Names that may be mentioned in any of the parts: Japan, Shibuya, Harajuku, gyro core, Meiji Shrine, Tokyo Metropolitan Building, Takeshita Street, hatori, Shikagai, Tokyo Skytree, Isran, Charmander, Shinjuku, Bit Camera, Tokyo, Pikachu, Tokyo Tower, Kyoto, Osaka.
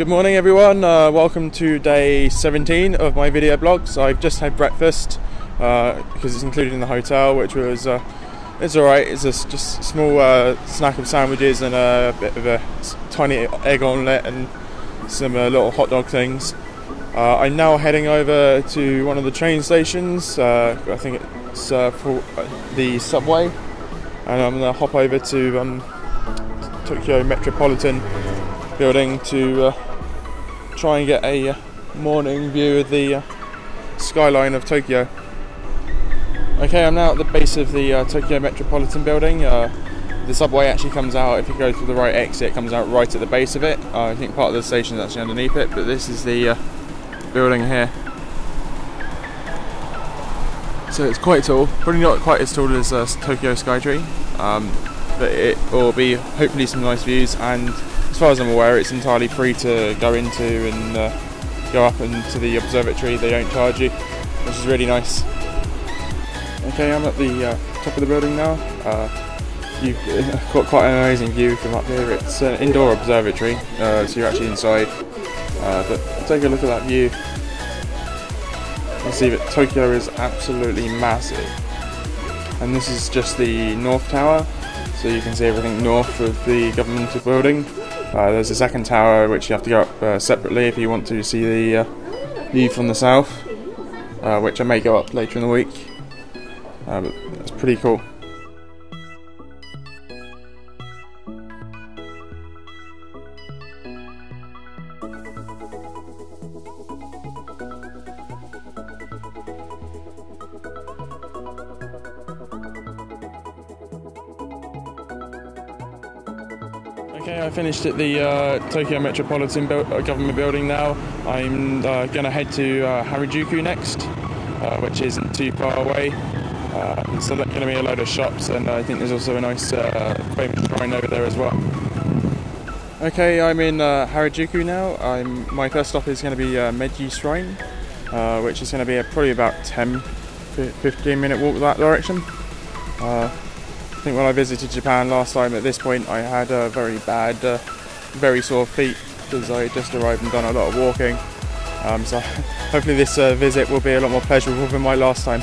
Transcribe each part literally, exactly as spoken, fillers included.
Good morning everyone, uh, welcome to day seventeen of my video blog. So I've just had breakfast uh, because it's included in the hotel, which was, uh, it's alright, it's a, just a small uh, snack of sandwiches and a bit of a tiny egg omelette and some uh, little hot dog things. Uh, I'm now heading over to one of the train stations, uh, I think it's uh, for the subway, and I'm going to hop over to um, Tokyo Metropolitan Building to uh, try and get a morning view of the uh, skyline of Tokyo. Okay, I'm now at the base of the uh, Tokyo Metropolitan Building. Uh, the subway actually comes out, if you go through the right exit, it comes out right at the base of it. Uh, I think part of the station is actually underneath it, but this is the uh, building here. So it's quite tall, probably not quite as tall as uh, Tokyo Skytree, um, but it will be hopefully some nice views, and as far as I'm aware it's entirely free to go into and uh, go up into the observatory. They don't charge you, which is really nice. Okay, I'm at the uh, top of the building now. Uh, you've got quite an amazing view from up here. It's an indoor observatory, uh, so you're actually inside, uh, but take a look at that view. You'll see that Tokyo is absolutely massive, and this is just the North Tower, so you can see everything north of the governmental building. Uh, there's a second tower which you have to go up uh, separately if you want to see the uh, view from the south, uh, which I may go up later in the week. Uh, but that's pretty cool. Okay, I finished at the uh, Tokyo Metropolitan Bu- uh, Government Building now. I'm uh, going to head to uh, Harajuku next, uh, which isn't too far away. Uh, so there's going to be a load of shops, and I think there's also a nice uh, famous shrine over there as well. Okay, I'm in uh, Harajuku now. I'm, my first stop is going to be uh, Meiji Shrine, uh, which is going to be a, probably about ten to fifteen minute walk that direction. Uh, I think when I visited Japan last time at this point I had uh, very bad, uh, very sore feet because I just arrived and done a lot of walking. Um, so hopefully this uh, visit will be a lot more pleasurable than my last time.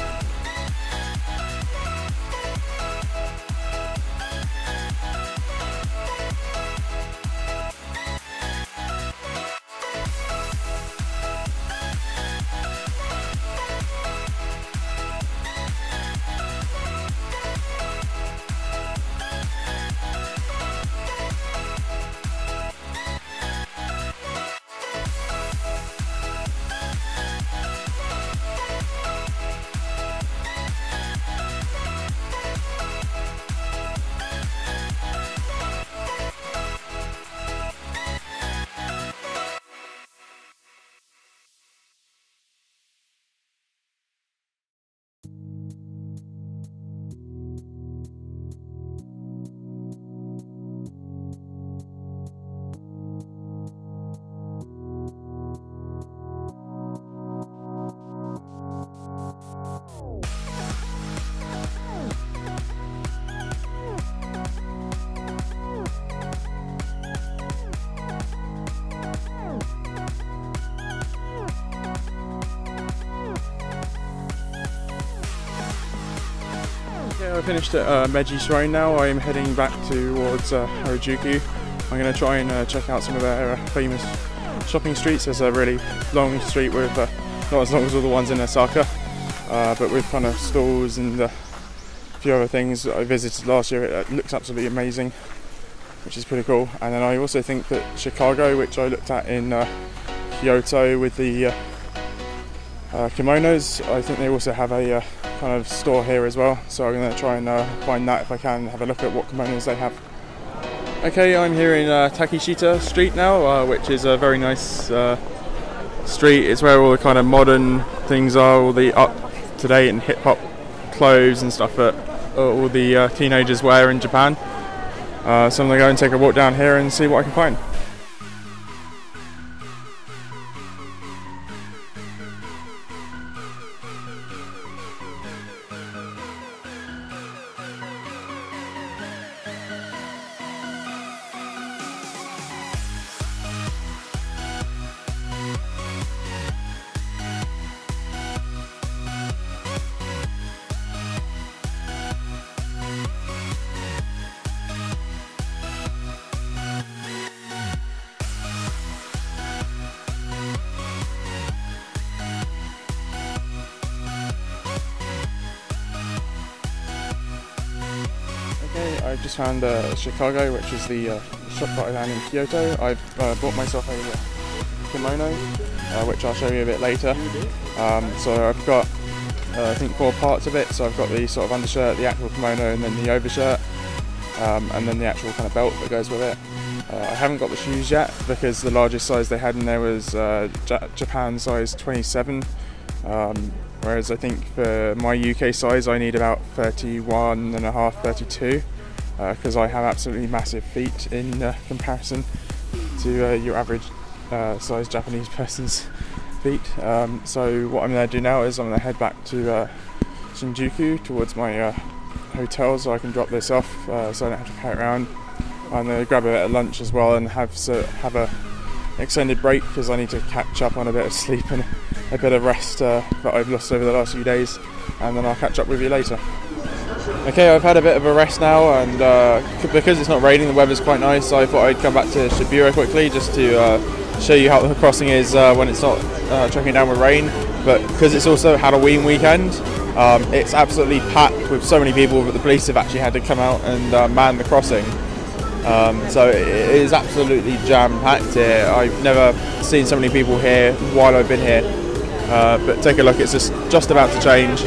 I finished at uh, Meiji Shrine now. I'm heading back towards uh, Harajuku. I'm going to try and uh, check out some of their uh, famous shopping streets. There's a really long street with, uh, not as long as all the ones in Osaka, uh, but with kind of stalls and uh, a few other things that I visited last year. It uh, looks absolutely amazing, which is pretty cool. And then I also think that Chicago, which I looked at in uh, Kyoto with the uh, uh, kimonos, I think they also have a uh, kind of store here as well, so I'm going to try and uh, find that if I can, have a look at what kimonos they have. Okay, I'm here in uh, Takeshita Street now, uh, which is a very nice uh, street. It's where all the kind of modern things are, all the up-to-date and hip-hop clothes and stuff that uh, all the uh, teenagers wear in Japan. Uh, so I'm going to go and take a walk down here and see what I can find. I've just found uh, Shikagai, which is the uh, shop that I found in Kyoto. I've uh, bought myself a kimono, uh, which I'll show you a bit later. Um, so I've got, uh, I think, four parts of it. So I've got the sort of undershirt, the actual kimono, and then the overshirt, um, and then the actual kind of belt that goes with it. Uh, I haven't got the shoes yet because the largest size they had in there was uh, Japan size twenty-seven. Um, Whereas I think for my U K size I need about thirty-one and a half, thirty-two, because uh, I have absolutely massive feet in uh, comparison to uh, your average uh, size Japanese person's feet. Um, so what I'm going to do now is I'm going to head back to uh, Shinjuku towards my uh, hotel so I can drop this off uh, so I don't have to carry it around. I'm going to grab a bit of lunch as well and have, so, have a extended break because I need to catch up on a bit of sleep and a bit of rest uh, that I've lost over the last few days, and then I'll catch up with you later. Okay, I've had a bit of a rest now, and uh, because it's not raining, the weather's quite nice, so I thought I'd come back to Shibuya quickly just to uh, show you how the crossing is uh, when it's not uh, chucking down with rain. But because it's also Halloween weekend, um, it's absolutely packed with so many people that the police have actually had to come out and uh, man the crossing. Um, so it is absolutely jam-packed here. I've never seen so many people here while I've been here. Uh, but take a look, it's just, just about to change.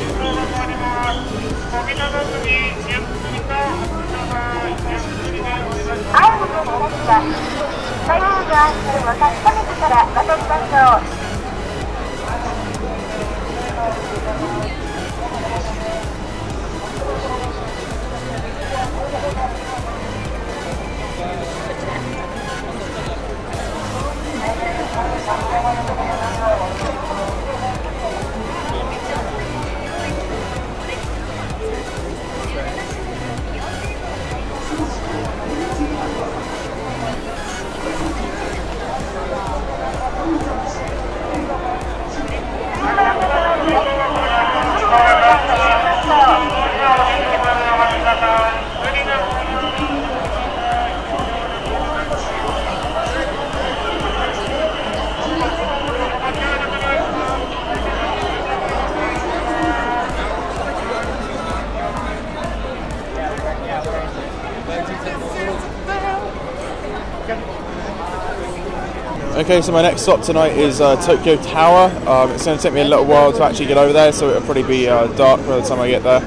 Okay, so my next stop tonight is uh, Tokyo Tower. Um, it's going to take me a little while to actually get over there, so it'll probably be uh, dark by the time I get there.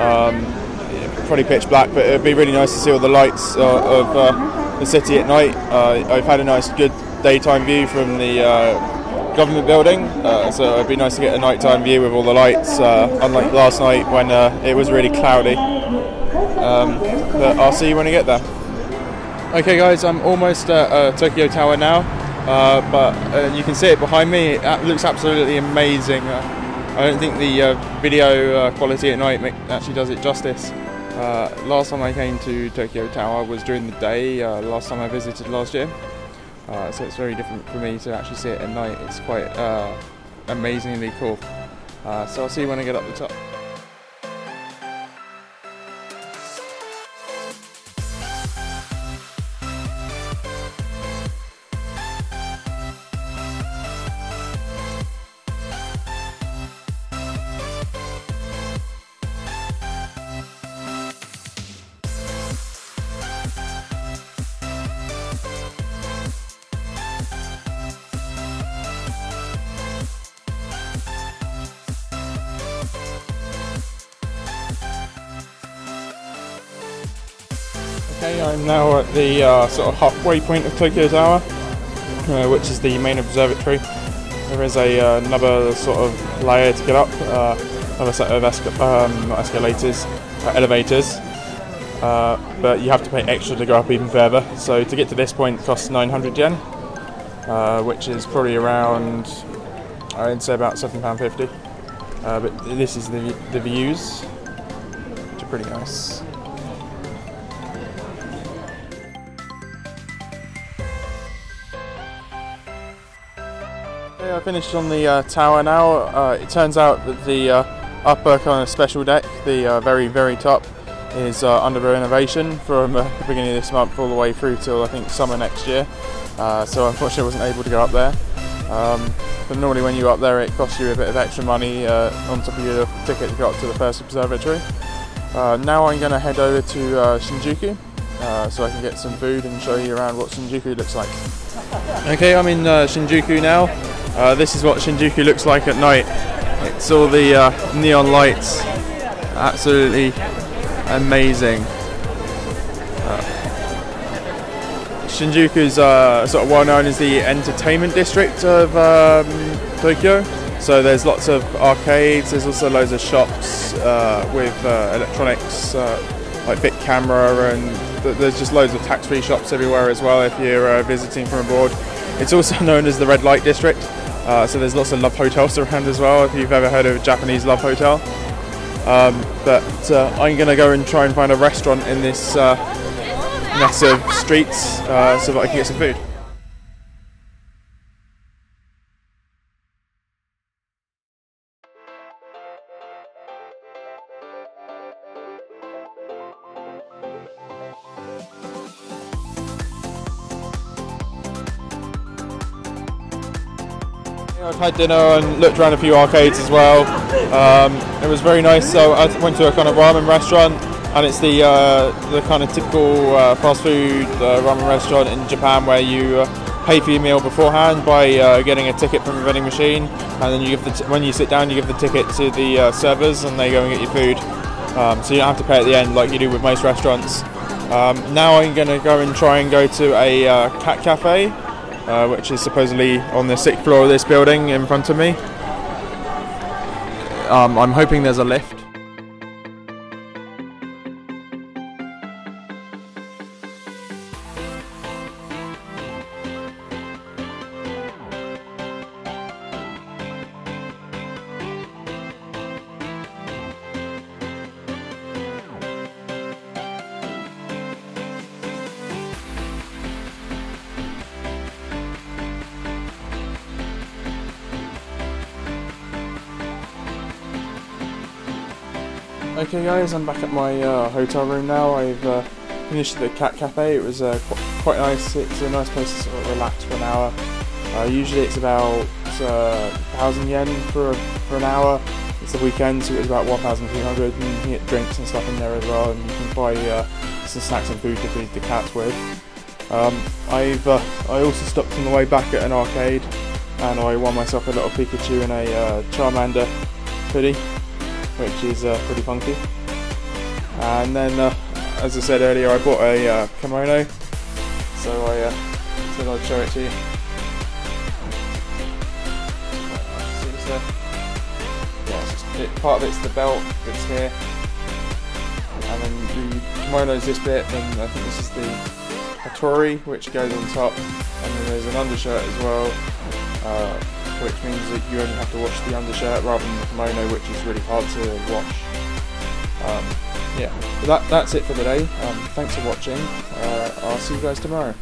Um, it'll probably pitch black, but it'd be really nice to see all the lights uh, of uh, the city at night. Uh, I've had a nice, good daytime view from the uh, government building, uh, so it'd be nice to get a nighttime view with all the lights, uh, unlike last night when uh, it was really cloudy. Um, but I'll see you when I get there. Okay, guys, I'm almost at uh, Tokyo Tower now. Uh, but uh, you can see it behind me, it looks absolutely amazing. Uh, I don't think the uh, video uh, quality at night make, actually does it justice. Uh, last time I came to Tokyo Tower was during the day, uh, last time I visited last year. Uh, so it's very different for me to actually see it at night, it's quite uh, amazingly cool. Uh, so I'll see you when I get up the top. Okay, I'm now at the uh, sort of halfway point of Tokyo Tower, uh, which is the main observatory. There is a, uh, another sort of layer to get up, uh, another set of esca um, not escalators, uh, elevators, uh, but you have to pay extra to go up even further. So to get to this point costs nine hundred yen, uh, which is probably around, I'd say about seven pounds fifty. Uh, but this is the, the views, which are pretty nice. I finished on the uh, tower now. Uh, it turns out that the uh, upper kind of special deck, the uh, very very top, is uh, under renovation from uh, the beginning of this month all the way through till I think summer next year. Uh, so unfortunately I wasn't able to go up there. Um, but normally when you're up there it costs you a bit of extra money uh, on top of your ticket to go up to the first observatory. Uh, now I'm going to head over to uh, Shinjuku uh, so I can get some food and show you around what Shinjuku looks like. Okay, I'm in uh, Shinjuku now. Uh, this is what Shinjuku looks like at night. It's all the uh, neon lights. Absolutely amazing. Uh, Shinjuku is uh, sort of well known as the entertainment district of um, Tokyo. So there's lots of arcades, there's also loads of shops uh, with uh, electronics uh, like Bit Camera, and th there's just loads of tax-free shops everywhere as well if you're uh, visiting from abroad. It's also known as the red light district, uh, so there's lots of love hotels around as well if you've ever heard of a Japanese love hotel. Um, but uh, I'm going to go and try and find a restaurant in this uh, mess of streets uh, so that I can get some food. I've had dinner and looked around a few arcades as well. Um, it was very nice. So I went to a kind of ramen restaurant, and it's the uh, the kind of typical uh, fast food uh, ramen restaurant in Japan where you uh, pay for your meal beforehand by uh, getting a ticket from a vending machine, and then you give the t when you sit down you give the ticket to the uh, servers and they go and get your food. Um, so you don't have to pay at the end like you do with most restaurants. Um, now I'm going to go and try and go to a uh, cat cafe. Uh, which is supposedly on the sixth floor of this building in front of me. Um, I'm hoping there's a lift. Okay guys, I'm back at my uh, hotel room now. I've uh, finished the cat cafe. It was uh, qu quite nice. It's a nice place to sort of relax for an hour. Uh, usually it's about uh, one thousand yen for, a, for an hour. It's the weekend, so it was about one thousand three hundred, and you can get drinks and stuff in there as well, and you can buy uh, some snacks and food to feed the cats with. Um, I've uh, I also stopped on the way back at an arcade, and I won myself a little Pikachu and a uh, Charmander hoodie, which is uh, pretty funky. And then, uh, as I said earlier, I bought a uh, kimono, so I uh, said I'd show it to you. So it's, uh, yeah, it's just, it, part of it's the belt that's here, and then the kimono's this bit, and I think this is the hatori, which goes on top, and then there's an undershirt as well. Uh, which means that you only have to wash the undershirt rather than the kimono, which is really hard to wash. Um, yeah, but that, that's it for the day. Um, thanks for watching. Uh, I'll see you guys tomorrow.